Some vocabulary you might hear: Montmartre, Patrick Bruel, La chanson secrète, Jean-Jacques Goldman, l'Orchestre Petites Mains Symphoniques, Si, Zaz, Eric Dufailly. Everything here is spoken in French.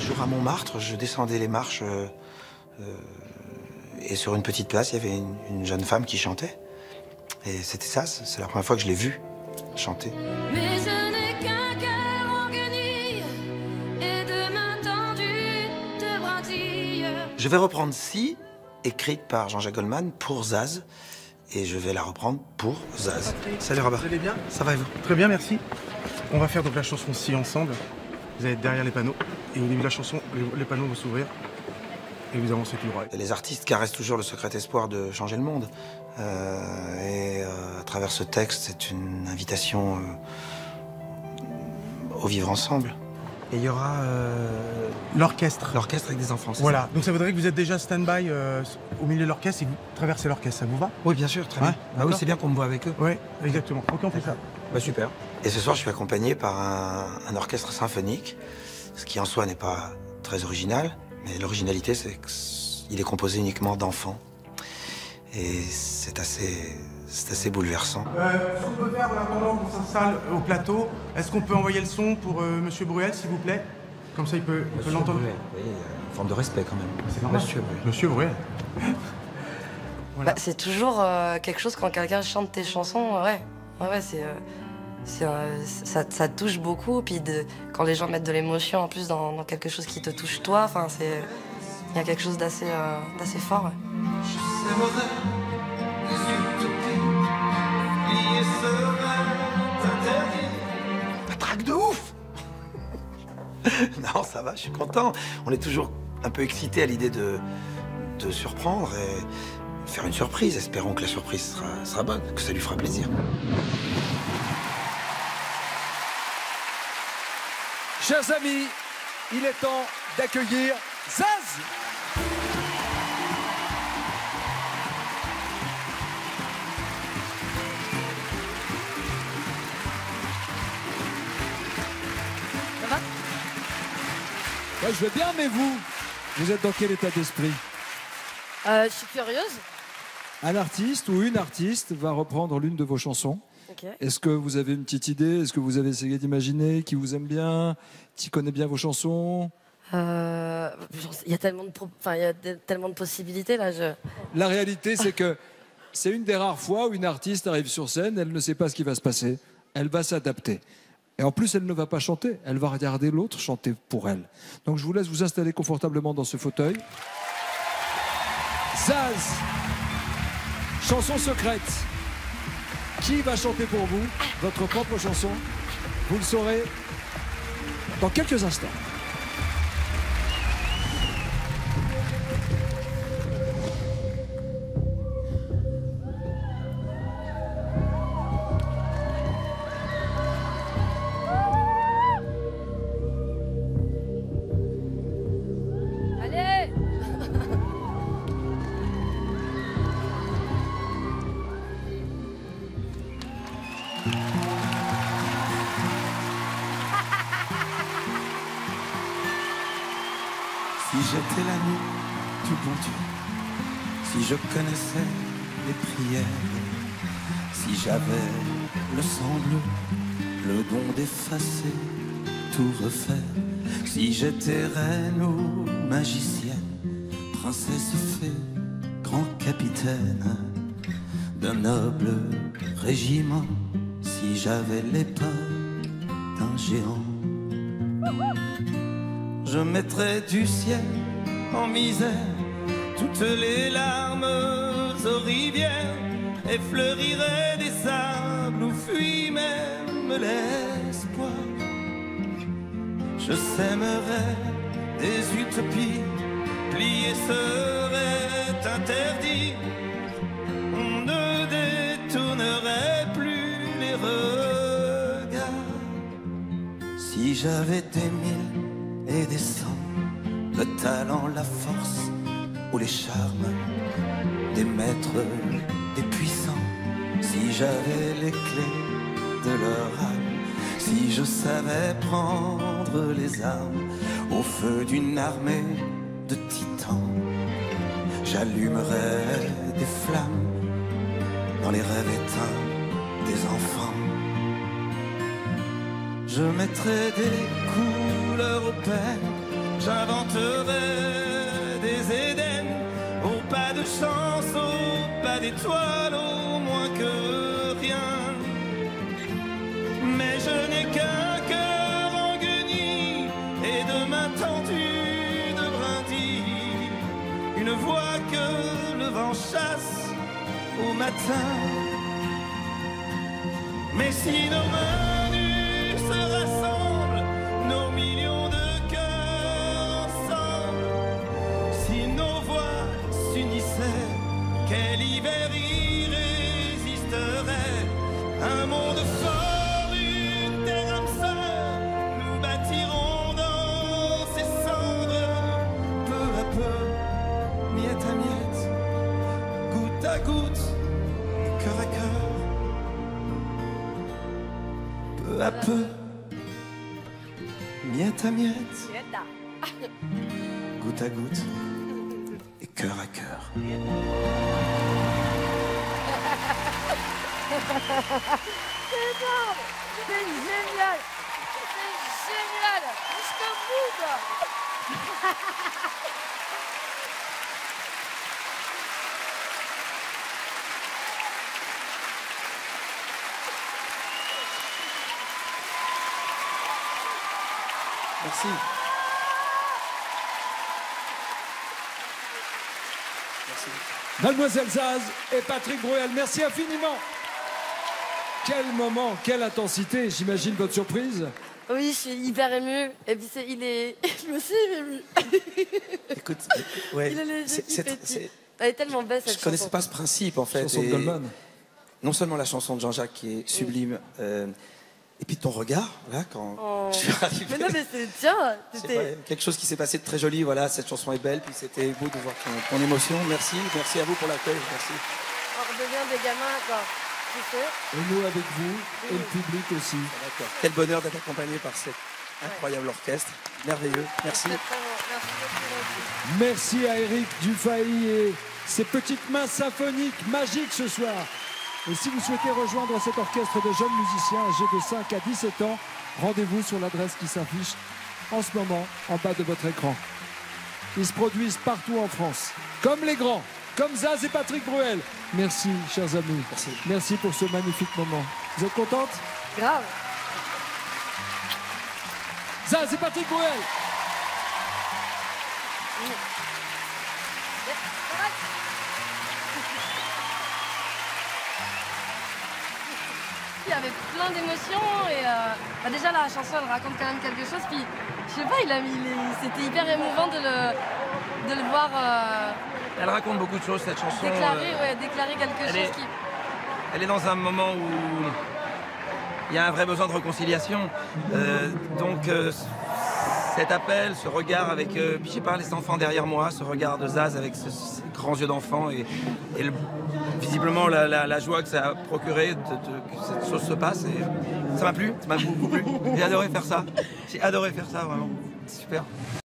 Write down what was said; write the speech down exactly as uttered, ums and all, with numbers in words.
Un jour à Montmartre, je descendais les marches euh, euh, et sur une petite place, il y avait une, une jeune femme qui chantait. Et c'était ça, c'est la première fois que je l'ai vue chanter. Mais je n'ai qu'un cœur en guenille et de main tendue de brindille. Je vais reprendre Si, écrite par Jean-Jacques Goldman pour Zaz, et je vais la reprendre pour Zaz. Salut Rabat. Vous allez bien? Ça va et vous? Très bien, merci. On va faire donc la chanson Si ensemble. Vous allez être derrière les panneaux, et au début de la chanson, les panneaux vont s'ouvrir, et vous avancez tout droit. Les artistes caressent toujours le secret espoir de changer le monde. Euh, et euh, à travers ce texte, c'est une invitation euh, au vivre ensemble. Et il y aura euh, l'orchestre. L'orchestre avec des enfants, c'est ça ? Voilà, donc ça voudrait que vous êtes déjà stand-by euh, au milieu de l'orchestre et que vous traversez l'orchestre, ça vous va ? Oui, bien sûr, très ouais, bien. Ah oui, c'est bien qu'on me voit avec eux. Oui, exactement. Ok, on fait ça. Bah super. Et ce soir, je suis accompagné par un, un orchestre symphonique, ce qui en soi n'est pas très original, mais l'originalité, c'est qu'il est composé uniquement d'enfants. Et c'est assez, c'est assez bouleversant. Euh, ce qu'on peut faire en attendant qu'on s'installe au plateau, est-ce qu'on peut envoyer le son pour euh, Monsieur Bruel, s'il vous plaît? Comme ça, il peut l'entendre. Monsieur Bruel, oui, une forme de respect quand même. C'est normal. Monsieur Bruel. Monsieur Bruel. Voilà. Bah, c'est toujours euh, quelque chose quand quelqu'un chante tes chansons, ouais. Ouais, ouais, c'est, c'est, ça, ça touche beaucoup, puis de, quand les gens mettent de l'émotion en plus dans, dans quelque chose qui te touche toi, enfin c'est, il y a quelque chose d'assez, euh, d'assez fort. Ouais. Patrick de ouf. Non, ça va, je suis content. On est toujours un peu excité à l'idée de, de surprendre et faire une surprise. Espérons que la surprise sera, sera bonne, que ça lui fera plaisir. Chers amis, il est temps d'accueillir Zaz. Ça va? Ouais, je vais bien, mais vous, vous êtes dans quel état d'esprit? Euh, je suis curieuse. Un artiste ou une artiste va reprendre l'une de vos chansons. Okay. Est-ce que vous avez une petite idée? Est-ce que vous avez essayé d'imaginer qui vous aime bien, qui connaît bien vos chansons? Euh, il y a tellement de, enfin, il y a de, tellement de possibilités là. Je... La réalité, c'est que c'est une des rares fois où une artiste arrive sur scène, elle ne sait pas ce qui va se passer, elle va s'adapter. Et en plus, elle ne va pas chanter, elle va regarder l'autre chanter pour elle. Donc je vous laisse vous installer confortablement dans ce fauteuil. Zaz, chanson secrète. Qui va chanter pour vous votre propre chanson? Vous le saurez dans quelques instants. Si j'étais l'ami du bon Dieu, si je connaissais les prières, si j'avais le sang bleu, le don d'effacer, tout refaire, si j'étais reine ou magicienne, princesse ou fée, grand capitaine d'un noble régiment, si j'avais les pas d'un géant. Je mettrais du ciel en misère toutes les larmes aux rivières et fleurirais des sables où fuit même l'espoir. Je sèmerais des utopies, plier serait interdit. On ne détournerait plus les regards. Si j'avais des mille et des sangs, le talent, la force ou les charmes des maîtres, des puissants, si j'avais les clés de leur âme, si je savais prendre les armes au feu d'une armée de titans, j'allumerais des flammes dans les rêves éteints des enfants. Je mettrais des coups, J'inventerai des Édens au pas de chance, au pas d'étoiles, au moins que rien. Mais je n'ai qu'un cœur en guenille et de ma tendue de brindille, une voix que le vent chasse au matin. Mais si nos mains nues se rassemblent, nos millions de quel hiver y résisterait? Un monde fort, une terre âme sœur, nous bâtirons dans ses cendres. Peu à peu, miette à miette, goutte à goutte, cœur à cœur. Peu à peu, miette à miette, goutte à goutte et cœur à cœur. C'est énorme! C'est génial! C'est génial! Jusqu'au bout, quoi! Merci. Merci. Mademoiselle Zaz et Patrick Bruel, merci infiniment. Quel moment, quelle intensité, j'imagine votre surprise. Oui, je suis hyper émue. Et puis est, il est... je me suis émue. Écoute, ouais, il a les yeux qui pétillent. Elle est tellement belle, cette chanson. Je ne connaissais pas ce principe, en fait. Chanson de Goldman. Non seulement la chanson de Jean-Jacques qui est sublime, oui. euh, et puis ton regard, là, quand oh. je suis arrivé. Mais non, mais c'est... Tiens, c'était... Quelque chose qui s'est passé de très joli, voilà, cette chanson est belle, puis c'était beau de voir ton, ton émotion. Merci, merci à vous pour l'accueil, merci. On redevient des gamins, quoi. Et nous avec vous, et le public aussi. Ah, quel bonheur d'être accompagné par cet incroyable ouais. orchestre, merveilleux, merci. Merci à Eric Dufailly et ses petites mains symphoniques magiques ce soir. Et si vous souhaitez rejoindre cet orchestre de jeunes musiciens âgés de cinq à dix-sept ans, rendez-vous sur l'adresse qui s'affiche en ce moment en bas de votre écran. Ils se produisent partout en France, comme les grands. Comme Zaz et Patrick Bruel. Merci, chers amis. Merci. Merci pour ce magnifique moment. Vous êtes contente? Grave. Zaz et Patrick Bruel. Il y avait plein d'émotions et euh, bah déjà la chanson elle raconte quand même quelque chose. Puis je sais pas, il a mis. C'était hyper émouvant de le de le voir. Euh, Elle raconte beaucoup de choses, cette chanson. Déclarer, euh, ouais, déclarer quelque chose est, qui... Elle est dans un moment où il y a un vrai besoin de réconciliation. Euh, donc, euh, cet appel, ce regard avec... Euh, puis j'ai parlé de cet enfant derrière moi, ce regard de Zaz avec ses ce, grands yeux d'enfant et, et le, visiblement la, la, la joie que ça a procuré de, de, que cette chose se passe. Et ça m'a plu, ça m'a beaucoup plu. J'ai adoré faire ça. J'ai adoré faire ça, vraiment. C'est super.